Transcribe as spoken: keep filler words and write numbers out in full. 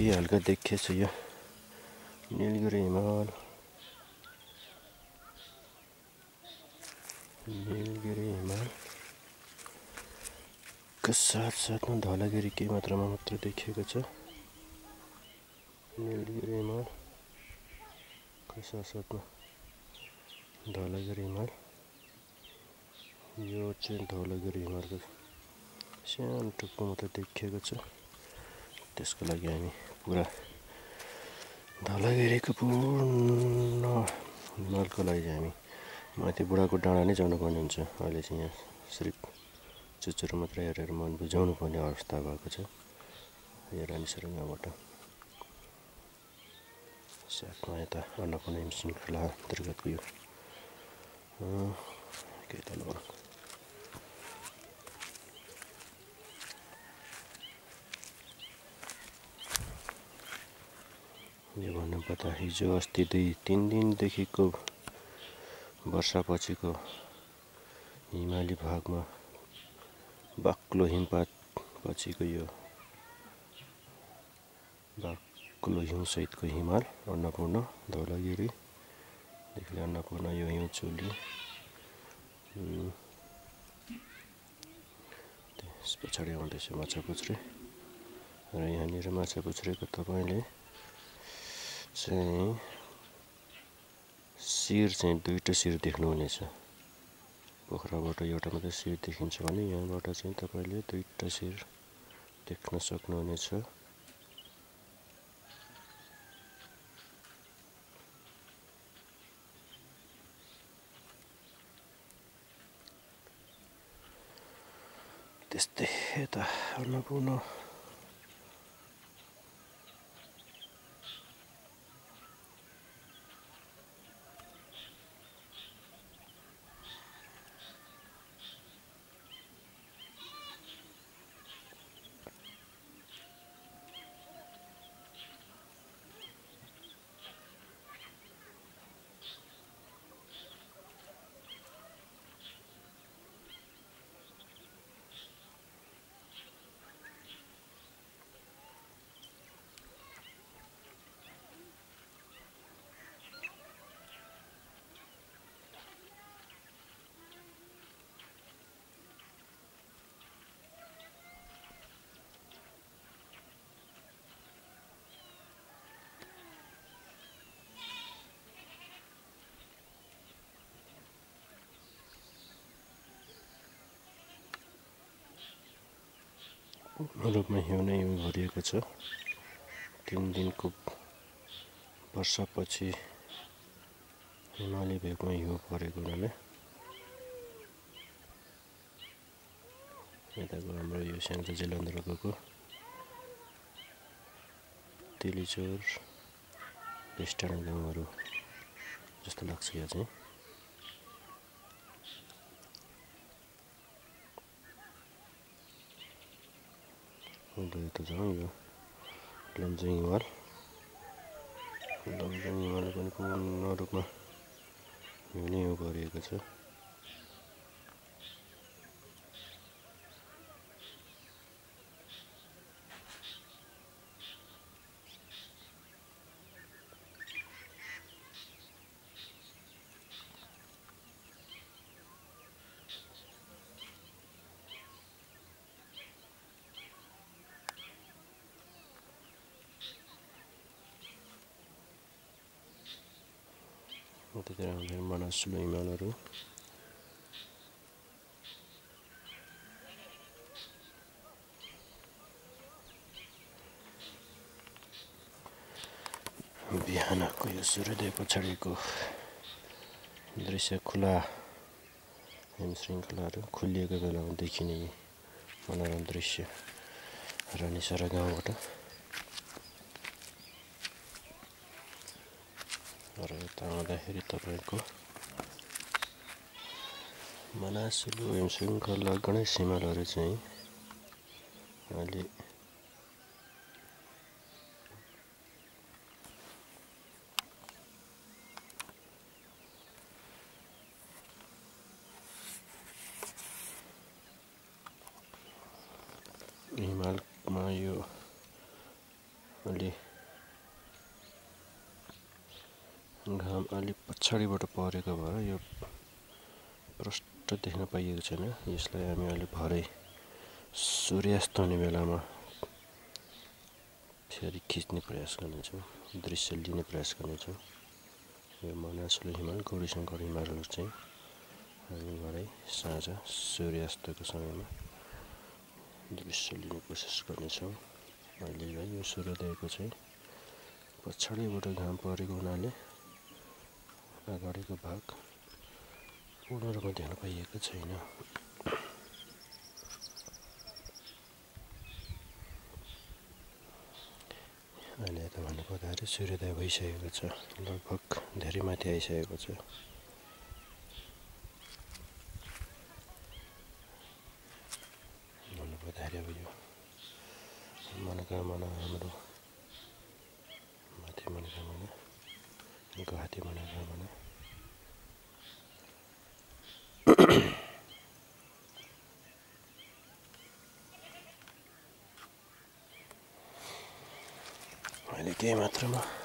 के हल्का देखेछु यो नीलगिरी हिमाल नीलगिरी हिमाल के साथ साथ में धौलागिरी के मात्रा में मात्र देखिएको छ। नीलगिरी हिमाल के साथ साथ में धौलागिरी हिमाल यो चाहिँ धौलागिरी हिमालको सानो टुक्रो मात्र देखिएको छ। त्यसको लागि हामी पुरा धौलागिरीको पूर्ण हिमालको लागि हामी माथि बुढाको डाँडा नै जानुपर्ने हुन्छ। अहिले चाहिँ यहाँ सिर्फ चुच्चुरो मात्र हेरेर मन बुझाउनु पर्ने अवस्था भएको छ। यो रानीसरङ यहाँबाट साथमा यता अन्नपूर्ण हिमशृङ्खला अन्तर्गतको यो के तलबाट यो भन्नुपर्दा हिजो अस्ति दुई तिन दिनदेखिको वर्षापछिको हिमाली भागमा बाक्लो हिमपात पछिको यो बाक्लो हिउँसहितको हिमाल अन्नपूर्ण धौलागिरीदेखि अन्नपूर्ण यो हिउँचुली त्यस पछाडि आउँदैछ माछापुच्छ्रे र यहाँनिर माछापुच्छ्रेको तपाईँले चाहिँ शिर चाहिँ दुईवटा शिर देख्नुहुनेछ। पोखराबाट एउटा मात्रै शिर देखिन्छ भने यहाँबाट चाहिँ तपाईँले दुईवटा शिर देख्न सक्नुहुनेछ। त्यस्तै यता अन्नपूर्ण पूर्ण रूपमा हिउँ नै हिउँ भरिएको छ। तिन दिनको वर्षापछि हिमाली भेगमा हिउँ परेको हुनाले यताको हाम्रो यो स्याङ्जा जिल्ला अन्तर्गत गएको तेलीचोर बेस्टाडा गाउँहरू जस्तो लाग्छ। यहाँ चाहिँ यो लमजुङ हिमाल लमजुङ हिमाल पनि पूर्ण रूपमा हिउँ नै हिउँ भरिएको छ। त्यतिर हाम्रो मनासुलो हिमालहरू बिहानको यो सूर्योदय पछाडिको दृश्य खुला हिमशृङ्खलाहरू खुलिएको बेलामा देखिने मनोरम दृश्य रानीसरा गाउँबाट र यता आउँदाखेरि तपाईँको मनासुलु हिमशृङ्खला गणेश हिमालहरू चाहिँ अहिले हिमालमा यो अलि घाम अलि पछाडीबाट परेको भएर यो प्रष्ट देख्न पाइएको छैन। यसलाई हामी अलि भरै सूर्यास्त हुने बेलामा फेरि खिच्ने प्रयास गर्नेछौँ, दृश्य लिने प्रयास गर्नेछौँ। यो मनासुलु हिमाल गौरीशङ्कर हिमालहरू चाहिँ हामी भरै साँझ सूर्यास्तको समयमा दृश्य लिने कोसिस गर्नेछौँ। अहिले यो सूर्योदयको चाहिँ पछाडीबाट घाम परेको हुनाले अगाडिको भाग पूर्ण रूपमा देख्न पाइएको छैन। अहिले त भन्नुपर्दाखेरि सूर्योदय भइसकेको छ, लगभग धेरै माथि आइसकेको छ। भन्नुपर्दाखेरि अब यो मनोकामना हाम्रो माथि मनोकामना गुवाहाटी मनोकामना केही मात्रामा